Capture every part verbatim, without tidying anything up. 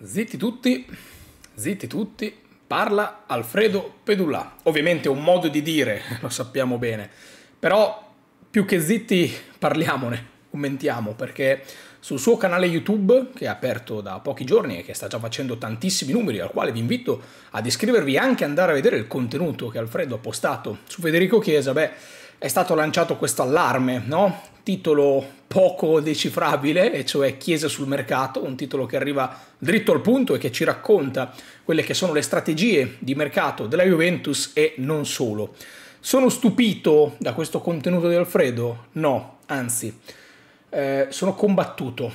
Zitti tutti, zitti tutti, parla Alfredo Pedullà. Ovviamente è un modo di dire, lo sappiamo bene, però più che zitti parliamone, commentiamo, perché sul suo canale YouTube, che è aperto da pochi giorni e che sta già facendo tantissimi numeri, al quale vi invito ad iscrivervi e anche andare a vedere il contenuto che Alfredo ha postato su Federico Chiesa, beh, è stato lanciato questo allarme, no? Titolo poco decifrabile, e cioè Chiesa sul mercato, un titolo che arriva dritto al punto e che ci racconta quelle che sono le strategie di mercato della Juventus e non solo. Sono stupito da questo contenuto di Alfredo? No, anzi, eh, sono combattuto,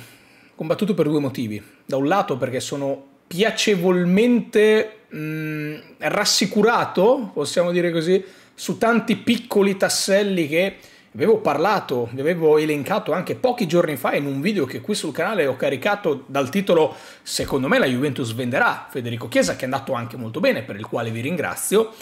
combattuto per due motivi. Da un lato perché sono piacevolmente mh, rassicurato, possiamo dire così, su tanti piccoli tasselli che vi avevo parlato, vi avevo elencato anche pochi giorni fa in un video che qui sul canale ho caricato dal titolo "Secondo me la Juventus venderà Federico Chiesa", che è andato anche molto bene, per il quale vi ringrazio,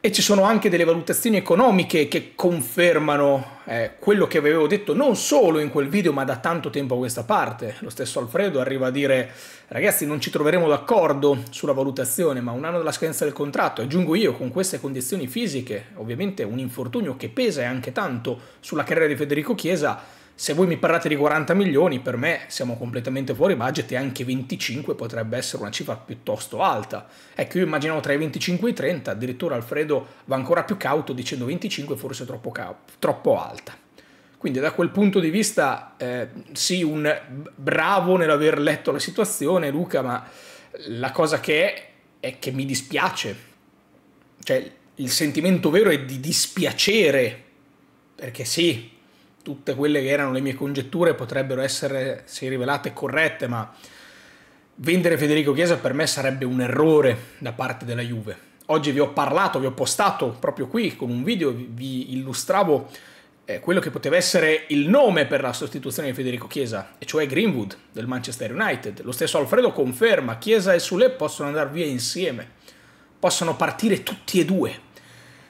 e ci sono anche delle valutazioni economiche che confermano eh, quello che avevo detto non solo in quel video ma da tanto tempo a questa parte. Lo stesso Alfredo arriva a dire: ragazzi, non ci troveremo d'accordo sulla valutazione, ma un anno dalla scadenza del contratto, aggiungo io, con queste condizioni fisiche, ovviamente un infortunio che pesa anche tanto sulla carriera di Federico Chiesa, se voi mi parlate di quaranta milioni, per me siamo completamente fuori budget, e anche venticinque potrebbe essere una cifra piuttosto alta. Ecco, io immaginavo tra i venticinque e i trenta, addirittura Alfredo va ancora più cauto dicendo venticinque forse troppo, troppo alta. Quindi da quel punto di vista eh, sì, un bravo nell'aver letto la situazione, Luca, ma la cosa che è, è che mi dispiace. Cioè il sentimento vero è di dispiacere, perché sì, tutte quelle che erano le mie congetture potrebbero essere, se rivelate, corrette, ma vendere Federico Chiesa per me sarebbe un errore da parte della Juve. Oggi vi ho parlato, vi ho postato proprio qui con un video, vi illustravo eh, quello che poteva essere il nome per la sostituzione di Federico Chiesa, e cioè Greenwood del Manchester United. Lo stesso Alfredo conferma: Chiesa e Sule possono andare via insieme, possono partire tutti e due.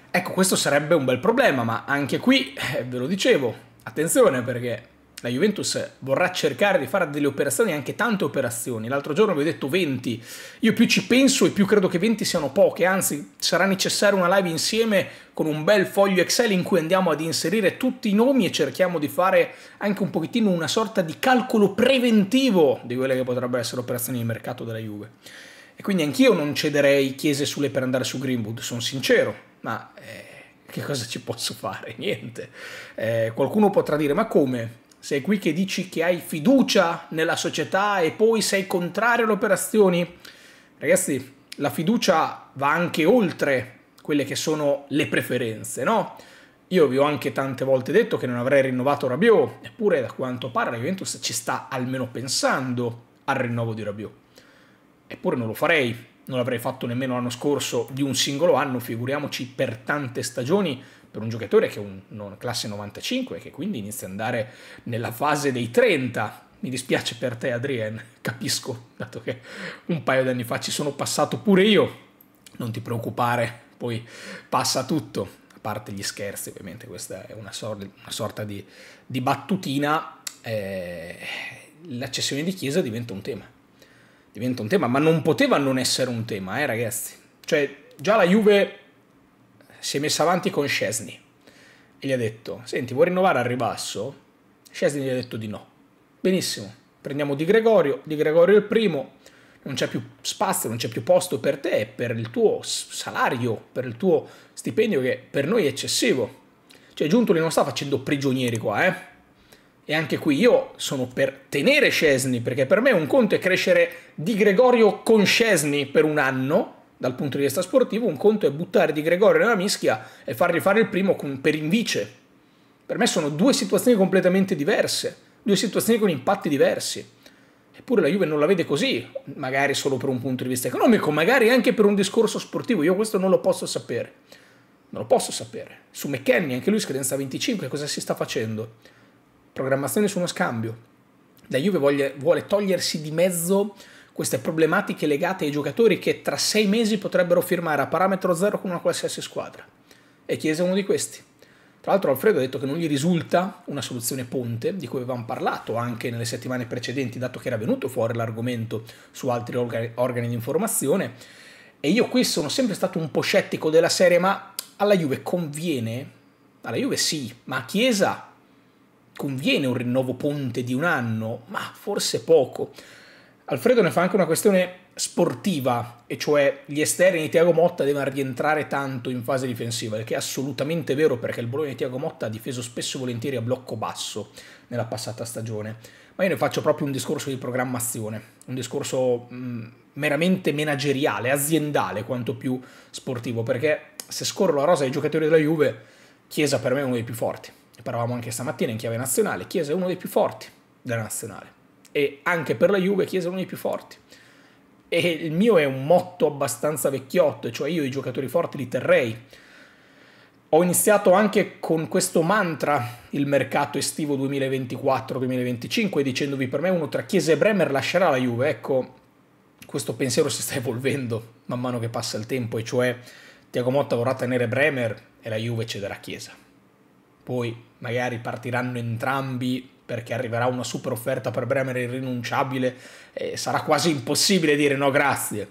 Ecco, questo sarebbe un bel problema, ma anche qui, eh, ve lo dicevo, attenzione, perché la Juventus vorrà cercare di fare delle operazioni, anche tante operazioni. L'altro giorno vi ho detto venti, io più ci penso e più credo che venti siano poche, anzi sarà necessaria una live insieme con un bel foglio Excel in cui andiamo ad inserire tutti i nomi e cerchiamo di fare anche un pochettino una sorta di calcolo preventivo di quelle che potrebbero essere operazioni di mercato della Juve. E quindi anch'io non cederei Chiesa sulle per andare su Greenwood, sono sincero, ma... Eh, che cosa ci posso fare? Niente. Eh, qualcuno potrà dire: ma come? Sei qui che dici che hai fiducia nella società e poi sei contrario alle operazioni? Ragazzi, la fiducia va anche oltre quelle che sono le preferenze, no? Io vi ho anche tante volte detto che non avrei rinnovato Rabiot, eppure da quanto pare la Juventus ci sta almeno pensando al rinnovo di Rabiot. Eppure non lo farei. Non l'avrei fatto nemmeno l'anno scorso di un singolo anno, figuriamoci per tante stagioni, per un giocatore che è un classe novantacinque, che quindi inizia ad andare nella fase dei trenta. Mi dispiace per te, Adrien, capisco, dato che un paio d'anni fa ci sono passato pure io. Non ti preoccupare, poi passa tutto, a parte gli scherzi ovviamente, questa è una sorta, una sorta di, di battutina. Eh, la cessione di Chiesa diventa un tema. Diventa un tema, ma non poteva non essere un tema, eh ragazzi. Cioè, già la Juve si è messa avanti con Szczęsny e gli ha detto: senti, vuoi rinnovare al ribasso? Szczęsny gli ha detto di no. Benissimo, prendiamo Di Gregorio, Di Gregorio è il primo, non c'è più spazio, non c'è più posto per te, per il tuo salario, per il tuo stipendio che per noi è eccessivo. Cioè, Giuntoli non sta facendo prigionieri qua, eh. E anche qui io sono per tenere Szczęsny, perché per me un conto è crescere Di Gregorio con Szczęsny per un anno, dal punto di vista sportivo, un conto è buttare Di Gregorio nella mischia e fargli fare il primo con, per invice. Per me sono due situazioni completamente diverse, due situazioni con impatti diversi. Eppure la Juve non la vede così, magari solo per un punto di vista economico, magari anche per un discorso sportivo, io questo non lo posso sapere. Non lo posso sapere. Su McKennie, anche lui scadenza venticinque, cosa si sta facendo? Programmazione su uno scambio. La Juve vuole, vuole togliersi di mezzo queste problematiche legate ai giocatori che tra sei mesi potrebbero firmare a parametro zero con una qualsiasi squadra, e Chiesa è uno di questi. Tra l'altro Alfredo ha detto che non gli risulta una soluzione ponte, di cui avevamo parlato anche nelle settimane precedenti, dato che era venuto fuori l'argomento su altri organi, organi di informazione, e io qui sono sempre stato un po' scettico della serie, ma alla Juve conviene? Alla Juve sì, ma a Chiesa conviene un rinnovo ponte di un anno? Ma forse poco. Alfredo ne fa anche una questione sportiva, e cioè gli esterni di Tiago Motta devono rientrare tanto in fase difensiva, il che è assolutamente vero, perché il Bologna di Tiago Motta ha difeso spesso e volentieri a blocco basso nella passata stagione, ma io ne faccio proprio un discorso di programmazione, un discorso mh, meramente manageriale, aziendale quanto più sportivo, perché se scorro la rosa dei giocatori della Juve, Chiesa per me è uno dei più forti, ne parlavamo anche stamattina in chiave nazionale, Chiesa è uno dei più forti della nazionale, e anche per la Juve Chiesa è uno dei più forti. E il mio è un motto abbastanza vecchiotto, cioè io i giocatori forti li terrei. Ho iniziato anche con questo mantra il mercato estivo duemilaventiquattro duemilaventicinque, dicendovi per me uno tra Chiesa e Bremer lascerà la Juve. Ecco, questo pensiero si sta evolvendo man mano che passa il tempo, e cioè Tiago Motta vorrà tenere Bremer e la Juve cederà Chiesa. Poi magari partiranno entrambi, perché arriverà una super offerta per Bremer irrinunciabile, e sarà quasi impossibile dire no grazie.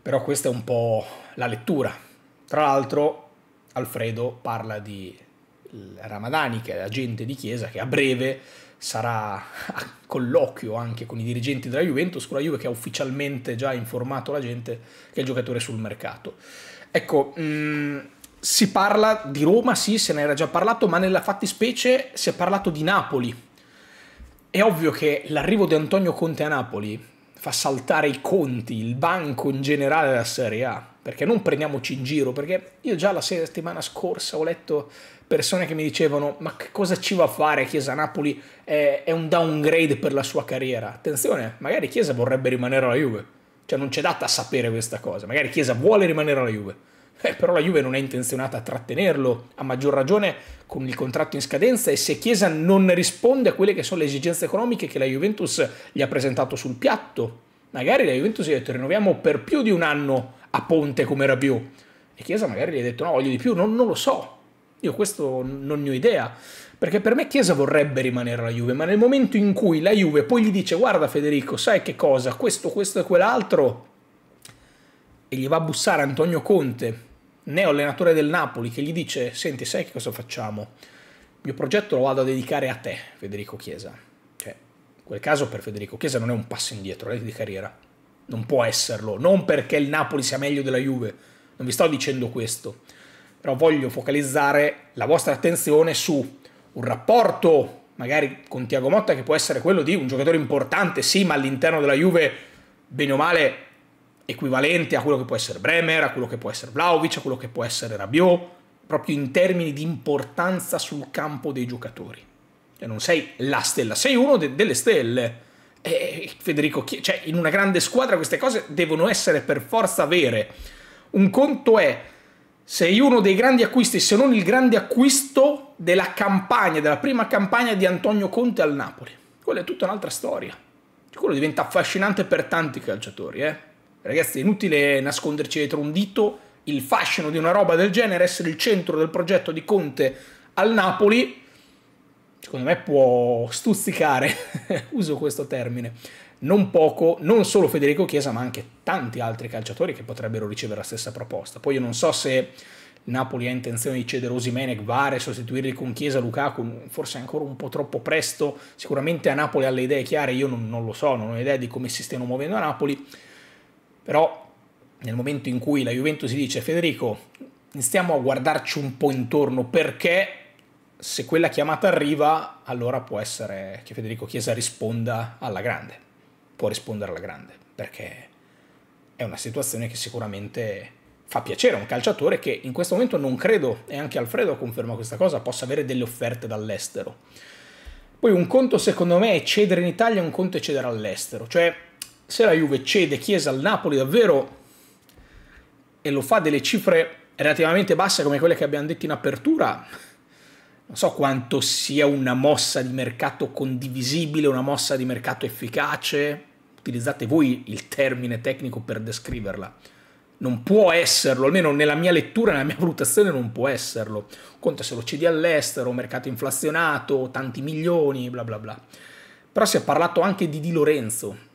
Però questa è un po' la lettura. Tra l'altro Alfredo parla di Ramadani, che è l'agente di Chiesa, che a breve sarà a colloquio anche con i dirigenti della Juventus, con la Juve che ha ufficialmente già informato la gente che il giocatore è sul mercato. Ecco, mh, si parla di Roma, sì, se ne era già parlato, ma nella fattispecie si è parlato di Napoli. È ovvio che l'arrivo di Antonio Conte a Napoli fa saltare i conti, il banco in generale della Serie A, perché non prendiamoci in giro, perché io già la settimana scorsa ho letto persone che mi dicevano ma che cosa ci va a fare Chiesa a Napoli, è, è un downgrade per la sua carriera. Attenzione, magari Chiesa vorrebbe rimanere alla Juve, cioè non c'è data a sapere questa cosa, magari Chiesa vuole rimanere alla Juve, eh, però la Juve non è intenzionata a trattenerlo, a maggior ragione con il contratto in scadenza, e se Chiesa non risponde a quelle che sono le esigenze economiche che la Juventus gli ha presentato sul piatto, magari la Juventus gli ha detto rinnoviamo per più di un anno a ponte come Rabiot, e Chiesa magari gli ha detto no, voglio di più, non, non lo so, io questo non ne ho idea, perché per me Chiesa vorrebbe rimanere alla Juve, ma nel momento in cui la Juve poi gli dice guarda Federico, sai che cosa, questo, questo e quell'altro, e gli va a bussare Antonio Conte, neo allenatore del Napoli, che gli dice senti, sai che cosa facciamo, il mio progetto lo vado a dedicare a te Federico Chiesa, cioè in quel caso per Federico Chiesa non è un passo indietro di carriera, non può esserlo, non perché il Napoli sia meglio della Juve, non vi sto dicendo questo, però voglio focalizzare la vostra attenzione su un rapporto magari con Tiago Motta che può essere quello di un giocatore importante sì, ma all'interno della Juve bene o male equivalente a quello che può essere Bremer, a quello che può essere Vlahovic, a quello che può essere Rabiot, proprio in termini di importanza sul campo dei giocatori. Cioè non sei la stella, sei uno de delle stelle. E Federico Chiesa, cioè in una grande squadra queste cose devono essere per forza vere. Un conto è sei uno dei grandi acquisti, se non il grande acquisto della campagna, della prima campagna di Antonio Conte al Napoli. Quella è tutta un'altra storia. Cioè, quello diventa affascinante per tanti calciatori, eh. Ragazzi, è inutile nasconderci dietro un dito, il fascino di una roba del genere, essere il centro del progetto di Conte al Napoli, secondo me può stuzzicare, uso questo termine, non poco, non solo Federico Chiesa, ma anche tanti altri calciatori che potrebbero ricevere la stessa proposta. Poi io non so se Napoli ha intenzione di cedere Osimhen, Higuain, sostituirli con Chiesa, Lukaku, forse è ancora un po' troppo presto, sicuramente a Napoli ha le idee chiare, io non, non lo so, non ho idea di come si stiano muovendo a Napoli. Però nel momento in cui la Juventus si dice Federico stiamo a guardarci un po' intorno, perché se quella chiamata arriva allora può essere che Federico Chiesa risponda alla grande, può rispondere alla grande, perché è una situazione che sicuramente fa piacere a un calciatore che in questo momento non credo, e anche Alfredo conferma questa cosa, possa avere delle offerte dall'estero. Poi un conto secondo me è cedere in Italia, un conto è cedere all'estero, cioè se la Juve cede Chiesa al Napoli davvero e lo fa delle cifre relativamente basse come quelle che abbiamo detto in apertura, non so quanto sia una mossa di mercato condivisibile, una mossa di mercato efficace, utilizzate voi il termine tecnico per descriverla, non può esserlo, almeno nella mia lettura, nella mia valutazione non può esserlo. Conte se lo cedi all'estero, mercato inflazionato, tanti milioni, bla bla bla. Però si è parlato anche di Di Lorenzo.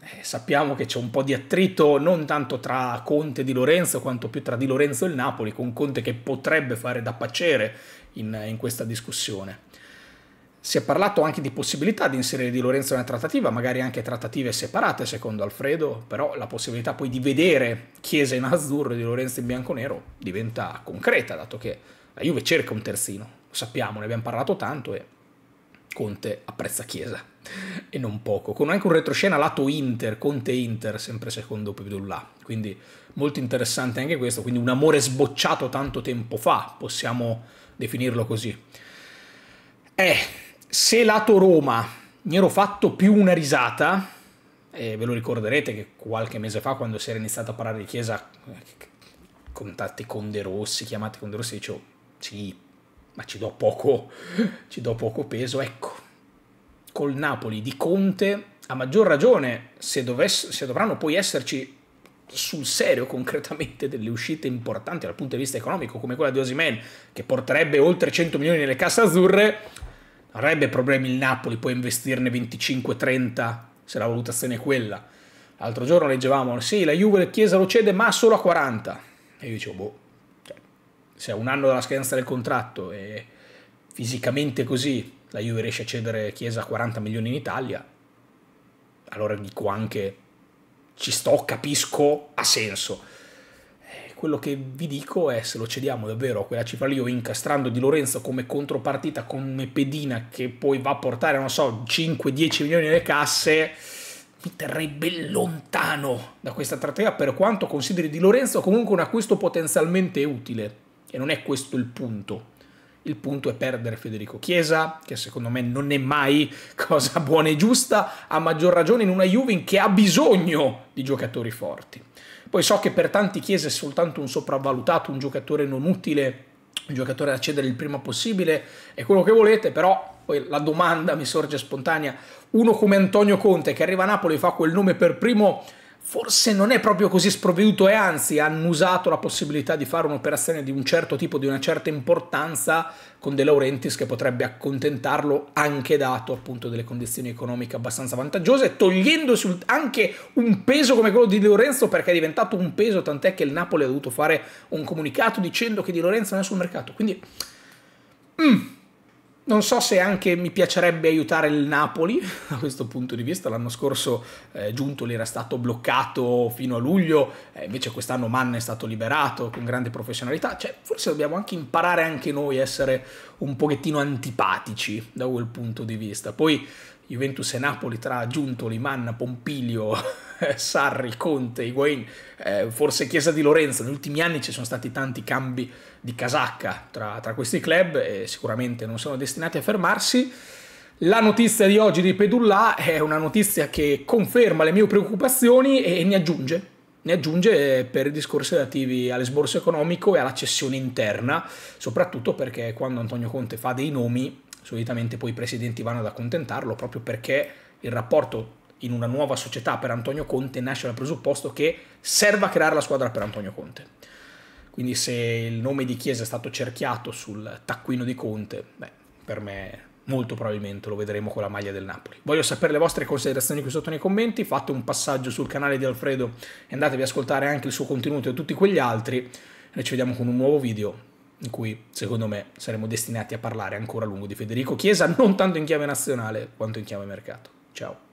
Eh, sappiamo che c'è un po' di attrito non tanto tra Conte e Di Lorenzo quanto più tra Di Lorenzo e il Napoli, con Conte che potrebbe fare da paciere in, in questa discussione. Si è parlato anche di possibilità di inserire Di Lorenzo nella trattativa, magari anche trattative separate secondo Alfredo, però la possibilità poi di vedere Chiesa in azzurro e Di Lorenzo in bianconero diventa concreta, dato che la Juve cerca un terzino, lo sappiamo, ne abbiamo parlato tanto e Conte apprezza Chiesa, e non poco, con anche un retroscena lato Inter, Conte-Inter, sempre secondo Pedullà, quindi molto interessante anche questo, quindi un amore sbocciato tanto tempo fa, possiamo definirlo così. Eh... Se lato Roma mi ero fatto più una risata, e ve lo ricorderete che qualche mese fa quando si era iniziato a parlare di Chiesa, contatti con De Rossi, chiamati con De Rossi, dicevo sì, ma ci do poco, ci do poco peso. Ecco, col Napoli di Conte, a maggior ragione, se, dovess se dovranno poi esserci sul serio concretamente delle uscite importanti dal punto di vista economico, come quella di Osimhen, che porterebbe oltre cento milioni nelle casse azzurre, avrebbe problemi il Napoli, può investirne venticinque trenta se la valutazione è quella. L'altro giorno leggevamo, sì, la Juve Chiesa lo cede ma solo a quaranta. E io dicevo, boh, cioè, se a un anno dalla scadenza del contratto e fisicamente così la Juve riesce a cedere Chiesa a quaranta milioni in Italia, allora dico anche, ci sto, capisco, ha senso. Quello che vi dico è, se lo cediamo davvero a quella cifra lì o incastrando Di Lorenzo come contropartita, come pedina che poi va a portare, non so, cinque dieci milioni nelle casse, mi terrei ben lontano da questa trattativa, per quanto consideri Di Lorenzo comunque un acquisto potenzialmente utile. E non è questo il punto. Il punto è perdere Federico Chiesa, che secondo me non è mai cosa buona e giusta, a maggior ragione in una Juve che ha bisogno di giocatori forti. Poi so che per tanti Chiesa è soltanto un sopravvalutato, un giocatore non utile, un giocatore da cedere il prima possibile, è quello che volete, però poi la domanda mi sorge spontanea. Uno come Antonio Conte, che arriva a Napoli e fa quel nome per primo, forse non è proprio così sprovveduto e anzi ha annusato la possibilità di fare un'operazione di un certo tipo, di una certa importanza, con De Laurentiis che potrebbe accontentarlo, anche dato appunto delle condizioni economiche abbastanza vantaggiose, togliendosi anche un peso come quello di Di Lorenzo, perché è diventato un peso, tant'è che il Napoli ha dovuto fare un comunicato dicendo che Di Lorenzo non è sul mercato. Quindi mm, non so se anche mi piacerebbe aiutare il Napoli da questo punto di vista. L'anno scorso eh, Giuntoli era stato bloccato fino a luglio, eh, invece quest'anno Manna è stato liberato con grande professionalità. Cioè, forse dobbiamo anche imparare anche noi a essere un pochettino antipatici da quel punto di vista. Poi Juventus e Napoli tra Giuntoli, Manna, Pompilio, Sarri, Conte, Higuain, eh, forse Chiesa, Di Lorenzo. Negli ultimi anni ci sono stati tanti cambi di casacca tra, tra questi club e sicuramente non sono destinati a fermarsi. La notizia di oggi di Pedullà è una notizia che conferma le mie preoccupazioni e ne aggiunge. Ne aggiunge per i discorsi relativi all'esborso economico e alla cessione interna, soprattutto perché quando Antonio Conte fa dei nomi, solitamente poi i presidenti vanno ad accontentarlo, proprio perché il rapporto in una nuova società per Antonio Conte nasce dal presupposto che serva a creare la squadra per Antonio Conte. Quindi se il nome di Chiesa è stato cerchiato sul taccuino di Conte, beh, per me molto probabilmente lo vedremo con la maglia del Napoli. Voglio sapere le vostre considerazioni qui sotto nei commenti, fate un passaggio sul canale di Alfredo e andatevi ad ascoltare anche il suo contenuto e tutti quegli altri. Noi ci vediamo con un nuovo video in cui, secondo me, saremo destinati a parlare ancora a lungo di Federico Chiesa, non tanto in chiave nazionale quanto in chiave mercato. Ciao.